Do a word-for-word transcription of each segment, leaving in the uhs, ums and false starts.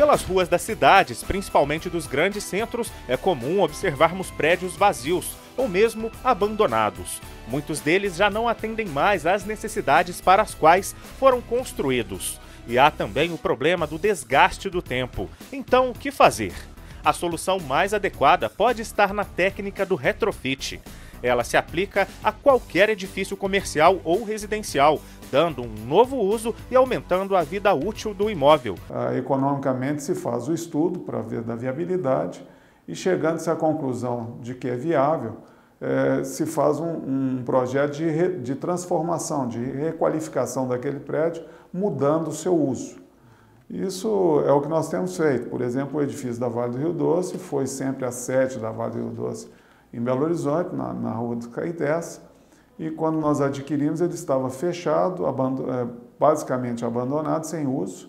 Pelas ruas das cidades, principalmente dos grandes centros, é comum observarmos prédios vazios ou mesmo abandonados. Muitos deles já não atendem mais às necessidades para as quais foram construídos. E há também o problema do desgaste do tempo. Então, o que fazer? A solução mais adequada pode estar na técnica do retrofit. Ela se aplica a qualquer edifício comercial ou residencial, dando um novo uso e aumentando a vida útil do imóvel. Ah, economicamente se faz o estudo para ver da viabilidade e, chegando-se à conclusão de que é viável, eh, se faz um, um projeto de, re, de transformação, de requalificação daquele prédio, mudando o seu uso. Isso é o que nós temos feito. Por exemplo, o edifício da Vale do Rio Doce foi sempre a sede da Vale do Rio Doce em Belo Horizonte, na, na Rua dos Caetés, e quando nós adquirimos ele estava fechado, abando, basicamente abandonado, sem uso,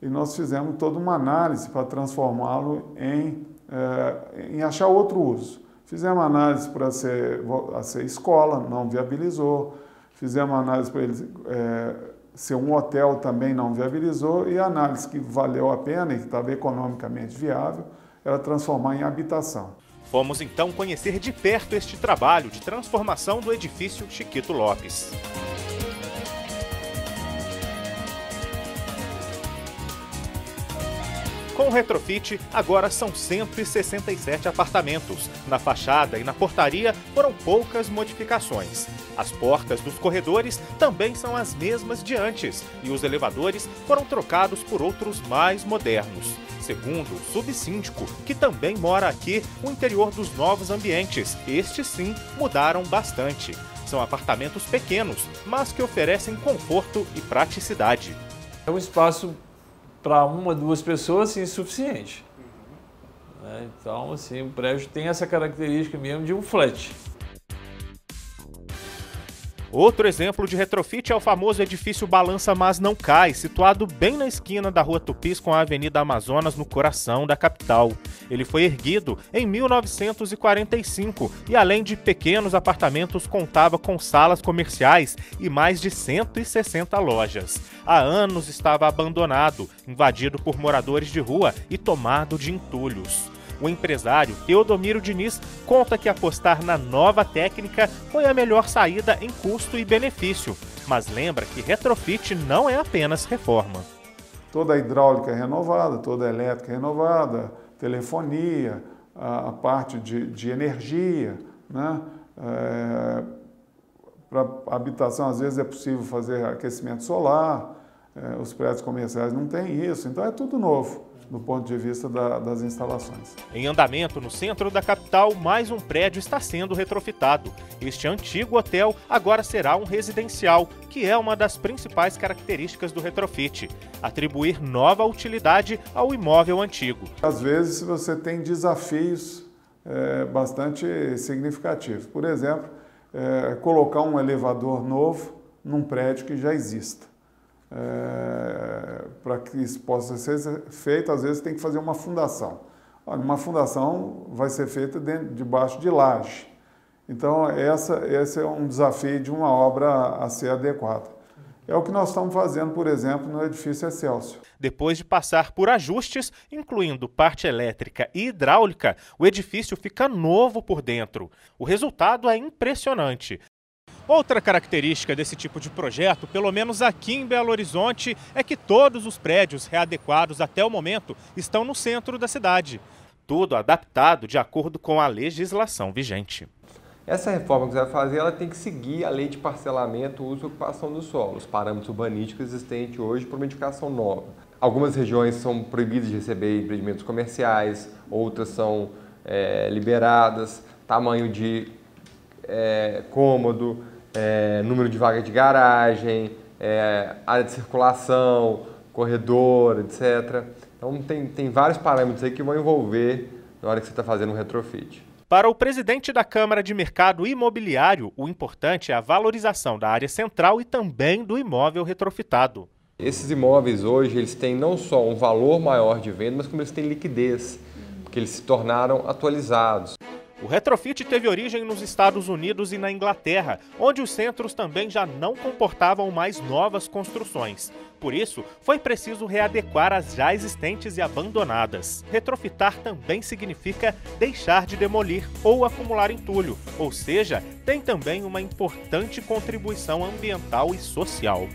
e nós fizemos toda uma análise para transformá-lo em, eh, em achar outro uso. Fizemos análise para ser, a ser escola, não viabilizou, fizemos análise para ele... Eh, ser um hotel também não viabilizou, e a análise que valeu a pena e que estava economicamente viável era transformar em habitação. Fomos então conhecer de perto este trabalho de transformação do edifício Chiquito Lopes. Com o retrofit, agora são cento e sessenta e sete apartamentos. Na fachada e na portaria foram poucas modificações. As portas dos corredores também são as mesmas de antes e os elevadores foram trocados por outros mais modernos. Segundo o subsíndico, que também mora aqui, o interior dos novos ambientes, estes sim, mudaram bastante. São apartamentos pequenos, mas que oferecem conforto e praticidade. É um espaço para uma, duas pessoas, assim, insuficiente. Uhum. Então, assim, o prédio tem essa característica mesmo de um flat. Outro exemplo de retrofit é o famoso edifício Balança Mas Não Cai, situado bem na esquina da Rua Tupis com a Avenida Amazonas, no coração da capital. Ele foi erguido em mil novecentos e quarenta e cinco e, além de pequenos apartamentos, contava com salas comerciais e mais de cento e sessenta lojas. Há anos estava abandonado, invadido por moradores de rua e tomado de entulhos. O empresário Teodomiro Diniz conta que apostar na nova técnica foi a melhor saída em custo e benefício, mas lembra que retrofit não é apenas reforma. Toda a hidráulica renovada, toda a elétrica renovada, telefonia, a parte de, de energia, né? É, para habitação às vezes é possível fazer aquecimento solar, é, os prédios comerciais não têm isso, então é tudo novo do ponto de vista da, das instalações. Em andamento, no centro da capital, mais um prédio está sendo retrofitado. Este antigo hotel agora será um residencial, que é uma das principais características do retrofit, atribuir nova utilidade ao imóvel antigo. Às vezes você tem desafios é, bastante significativos. Por exemplo, é, colocar um elevador novo num prédio que já exista. É, para que isso possa ser feito, às vezes tem que fazer uma fundação. Uma fundação vai ser feita dentro, debaixo de laje. Então, essa, esse é um desafio de uma obra a ser adequada. É o que nós estamos fazendo, por exemplo, no edifício Excélsio. Depois de passar por ajustes, incluindo parte elétrica e hidráulica, o edifício fica novo por dentro. O resultado é impressionante. Outra característica desse tipo de projeto, pelo menos aqui em Belo Horizonte, é que todos os prédios readequados até o momento estão no centro da cidade. Tudo adaptado de acordo com a legislação vigente. Essa reforma que você vai fazer, ela tem que seguir a lei de parcelamento, uso e ocupação do solo, os parâmetros urbanísticos existentes hoje para uma edificação nova. Algumas regiões são proibidas de receber empreendimentos comerciais, outras são é, liberadas, tamanho de é, cômodo, É, número de vaga de garagem, é, área de circulação, corredor, etcétera. Então tem, tem vários parâmetros aí que vão envolver na hora que você está fazendo um retrofit. Para o presidente da Câmara de Mercado Imobiliário, o importante é a valorização da área central e também do imóvel retrofitado. Esses imóveis hoje eles têm não só um valor maior de venda, mas como eles têm liquidez, porque eles se tornaram atualizados. O retrofit teve origem nos Estados Unidos e na Inglaterra, onde os centros também já não comportavam mais novas construções. Por isso, foi preciso readequar as já existentes e abandonadas. Retrofitar também significa deixar de demolir ou acumular entulho, ou seja, tem também uma importante contribuição ambiental e social.